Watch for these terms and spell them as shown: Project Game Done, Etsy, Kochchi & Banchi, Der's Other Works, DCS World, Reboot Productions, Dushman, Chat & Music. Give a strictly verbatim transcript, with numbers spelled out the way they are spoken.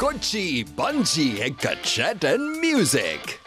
Kochchi Banchi, Chat and Music.